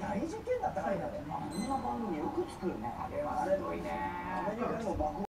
大事件だったからね。あんな番組よく作るね。あれはすごいね。